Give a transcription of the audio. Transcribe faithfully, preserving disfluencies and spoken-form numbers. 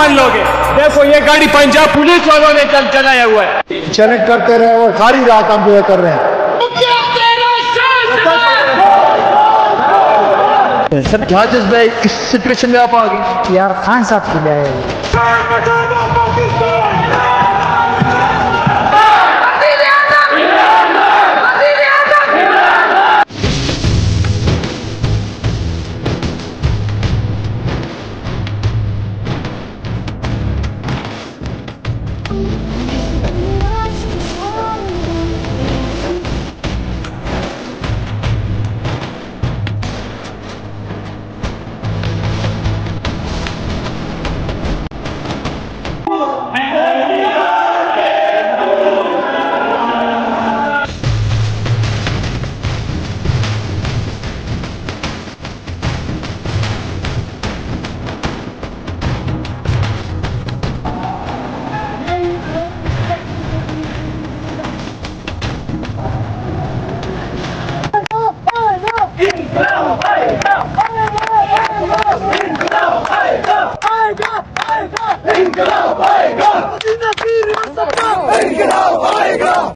मान लोगे। देखो ये गाड़ी पंजाब पुलिस वालों ने चल चलाया हुआ है। चैलेंज करते रहे और सारी रात हम जो कर रहे हैं। सर क्या जज्बा इस सिचुएशन में आप आ गए यार? खान साहब के लिए